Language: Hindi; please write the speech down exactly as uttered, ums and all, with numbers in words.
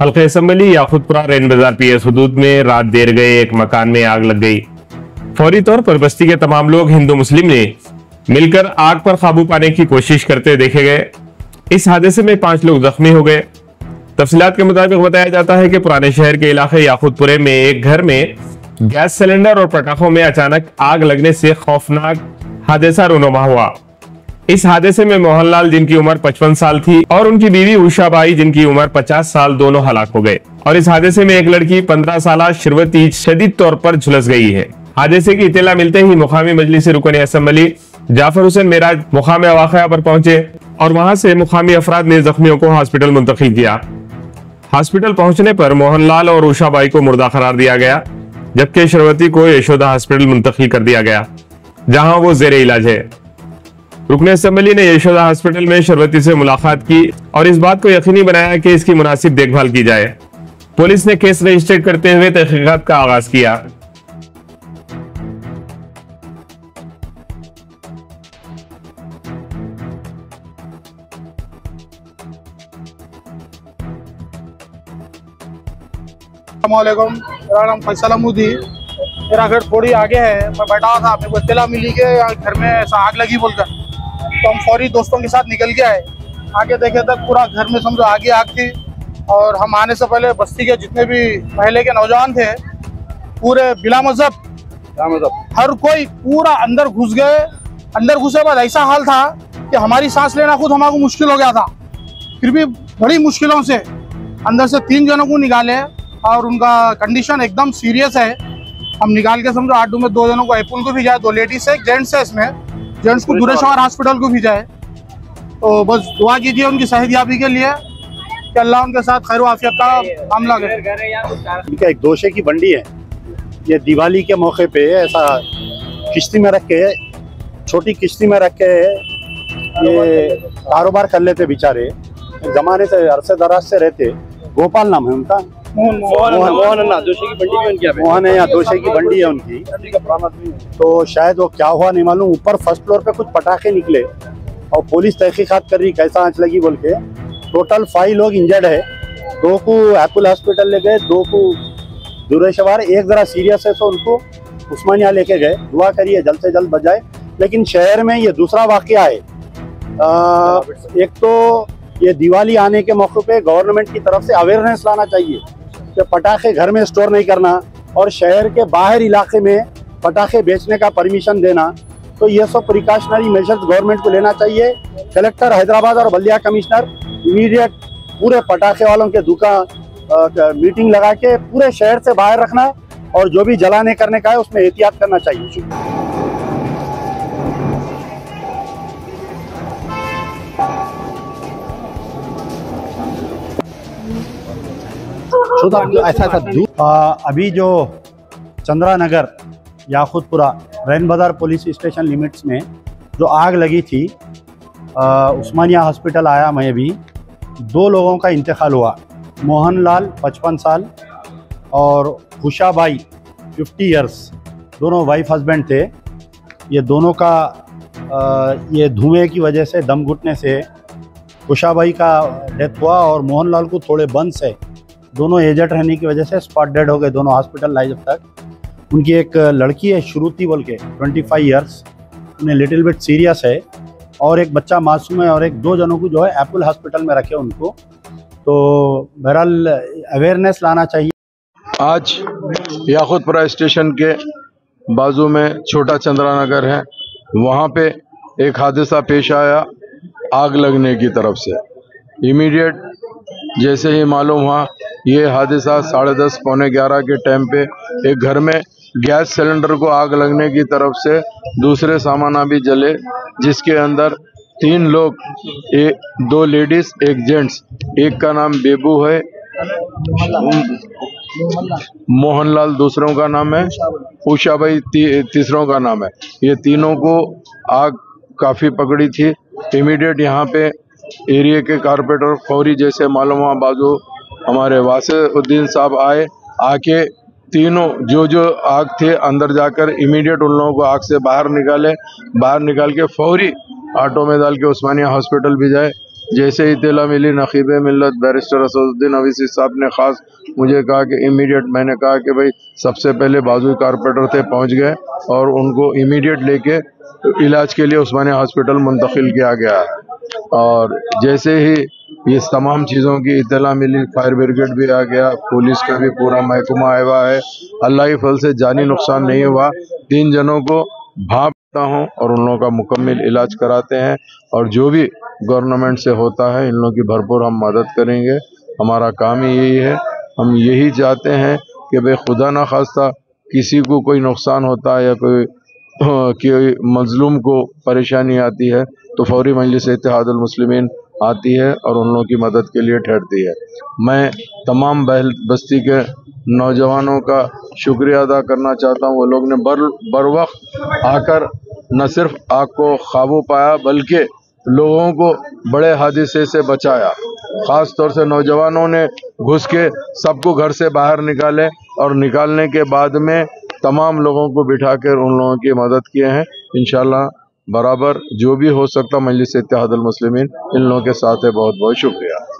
हल्का assembly Yakutpura Rein Bazar P S हदूद में रात देर गए एक मकान में आग लग गई। फौरी तौर पर बस्ती के तमाम लोग हिंदू मुस्लिम ने मिलकर आग पर काबू पाने की कोशिश करते देखे गए। इस हादसे में पांच लोग जख्मी हो गए। तफसीलात के मुताबिक बताया जाता है कि पुराने शहर के इलाके याकूतपुरे में एक घर में गैस सिलेंडर और पटाखों में अचानक आग लगने से खौफनाक हादसा रोनुमा हुआ। इस हादसे में मोहनलाल जिनकी उम्र पचपन साल थी और उनकी बीवी उषाबाई जिनकी उम्र पचास साल दोनों हलाक हो गए और इस हादसे में एक लड़की पंद्रह साल श्रवती शदीद तौर पर झुलस गई है। हादसे की इत्तला मिलते ही मुकामी मजलिस रुकन असम्बली जाफर हुसैन मेराज मुकाम वाक़या पर पहुंचे और वहां से मुकामी अफराद ने जख्मियों को हॉस्पिटल मुंतकिल किया। हॉस्पिटल पहुंचने पर मोहनलाल और उषाबाई को मुर्दा करार दिया गया जबकि शर्वती को यशोदा हॉस्पिटल मुंतकिल कर दिया गया जहां वो जेरे इलाज है। रुकन असम्बली ने यशोदा हॉस्पिटल में शर्वती से मुलाकात की और इस बात को यकीनी बनाया कि इसकी मुनासिब देखभाल की जाए। पुलिस ने केस रजिस्टर करते हुए तहकीकात का आगाज किया। अस्सलामुअलैकुम, मेरा नाम फैसल अहमूदी, मेरा घर थोड़ी आगे है। मैं बैठा हुआ था, मेरे को इत्तला मिली कि घर में ऐसा आग लगी बोलकर, तो हम फौरी दोस्तों के साथ निकल गया है। आगे देखे तक पूरा घर में समझो आगे आग थी और हम आने से पहले बस्ती के जितने भी पहले के नौजवान थे पूरे बिला मजहब बिला मजहब हर कोई पूरा अंदर घुस गए। अंदर घुसे बाद ऐसा हाल था कि हमारी सांस लेना खुद हमारे मुश्किल हो गया था। फिर भी बड़ी मुश्किलों से अंदर से तीन जनों को निकाले और उनका कंडीशन एकदम सीरियस है। हम निकाल के समझो आठ में दो जनों को एपुल को भेजा है, दो लेडीज है, एक जेंट्स है। इसमें जेंट्स को दूरेश्वर हॉस्पिटल को भेजा है। तो बस दुआ कीजिए उनकी सेहतयाबी के लिए कि अल्लाह उनके साथ खैर आफियत का मामला करे। इनका एक दोशे की बंडी है, ये दिवाली के मौके पे ऐसा किश्ती में रख के, छोटी किश्ती में रख के ये कारोबार कर लेते बेचारे। जमाने से अरसे दराज से रहते। गोपाल नाम है उनका, मोहन मोहन दोषी की बंडी में उनकी मोहन है या दोषी की बंडी है उनकी। तो शायद वो क्या हुआ नहीं मालूम, ऊपर फर्स्ट फ्लोर पे कुछ पटाखे निकले और पुलिस तहकीकात कर रही कैसा आंच लगी बोल के। टोटल फाइव लोग इंजर्ड है, दो को एपुल हॉस्पिटल ले गए, दो को दुरेशवार, एक जरा सीरियस है तो उनको उस्मानिया लेके गए। दुआ करिए जल्द से जल्द बजाय। लेकिन शहर में ये दूसरा वाकया है। एक तो ये दिवाली आने के मौके पे गवर्नमेंट की तरफ से अवेयरनेस लाना चाहिए कि पटाखे घर में स्टोर नहीं करना और शहर के बाहर इलाके में पटाखे बेचने का परमिशन देना। तो ये सब प्रिकॉशनरी मेजर्स गवर्नमेंट को लेना चाहिए। कलेक्टर हैदराबाद और बल्दिया कमिश्नर इमीडिएट पूरे पटाखे वालों के दुकान मीटिंग लगा के पूरे शहर से बाहर रखना और जो भी जलाने करने का है उसमें एहतियात करना चाहिए। ऐसा ऐसा अभी जो Chandranagar Yakutpura Rein Bazar police station limits में जो आग लगी थी, उस्मानिया हॉस्पिटल आया मैं भी, दो लोगों का इंतकाल हुआ। मोहनलाल पचपन साल और खुशाबाई फिफ्टी इयर्स, दोनों वाइफ हस्बैंड थे। ये दोनों का आ, ये धुएं की वजह से दम घुटने से खुशाबाई का डेथ हुआ और मोहनलाल को थोड़े बंस है। दोनों एजेड रहने की वजह से स्पॉट डेड हो गए, दोनों हॉस्पिटलाइज तक। उनकी एक लड़की है श्रुति बोल के पच्चीस इयर्स, उन्हें लिटिल बिट सीरियस है और एक बच्चा मासूम है और एक दो जनों को जो है एपुल हॉस्पिटल में रखे उनको। तो बहरहाल अवेयरनेस लाना चाहिए। आज याकूतपुरा स्टेशन के बाजू में छोटा चंद्रानगर है, वहाँ पे एक हादसा पेश आया आग लगने की तरफ से। इमीडिएट जैसे ही मालूम हुआ ये हादसा साढ़े दस पौने ग्यारह के टाइम पे एक घर में गैस सिलेंडर को आग लगने की तरफ से दूसरे सामान भी जले, जिसके अंदर तीन लोग, एक दो लेडीज एक जेंट्स, एक का नाम बेबू है मोहनलाल, दूसरों का नाम है उषाबाई, ती, तीसरों का नाम है। ये तीनों को आग काफ़ी पकड़ी थी। इमीडिएट यहाँ पे एरिया के कारपोरेटर फौरी जैसे मालूम हुआ बाजू हमारे वासउद्दीन साहब आए, आके तीनों जो जो आग थे अंदर जाकर इमीडिएट उन लोगों को आग से बाहर निकाले, बाहर निकाल के फौरी ऑटो में डाल के उस्मानिया हॉस्पिटल भी जाए। जैसे इत्तला मिली नकीब मिलत बैरिस्टर असदुद्दीन औवेसी साहब ने ख़ास मुझे कहा कि इमीडिएट, मैंने कहा कि भाई सबसे पहले बाजू कारपेटर थे, पहुंच गए और उनको इमीडिएट लेके इलाज के लिए उस्मानिया हॉस्पिटल मुंतकिल किया गया। और जैसे ही इस तमाम चीज़ों की इत्तला मिली, फायर ब्रिगेड भी आ गया, पुलिस का भी पूरा महकमा आया हुआ है। अल्लाह के फल से जानी नुकसान नहीं हुआ। तीन जनों को भांपता हूँ और उन लोगों का मुकम्मल इलाज कराते हैं और जो भी गवर्नमेंट से होता है इन लोगों की भरपूर हम मदद करेंगे। हमारा काम ही यही है। हम यही चाहते हैं कि भाई खुदा ना खास्ता किसी को कोई नुकसान होता है या कोई कोई मजलूम को परेशानी आती है तो फौरी मजलिस इत्तेहादुल मुस्लिमीन आती है और उन लोगों की मदद के लिए ठहरती है। मैं तमाम बहल बस्ती के नौजवानों का शुक्रिया अदा करना चाहता हूँ। वो लोग ने बर बर वक्त आकर न सिर्फ आग को काबू पाया बल्कि लोगों को बड़े हादसे से बचाया। ख़ास तौर से नौजवानों ने घुस के सबको घर से बाहर निकाले और निकालने के बाद में तमाम लोगों को बिठाकर उन लोगों की मदद किए हैं। इंशाल्लाह बराबर जो भी हो सकता मजलिस इत्तेहादुल मुस्लिमीन इन लोगों के साथ है। बहुत बहुत शुक्रिया।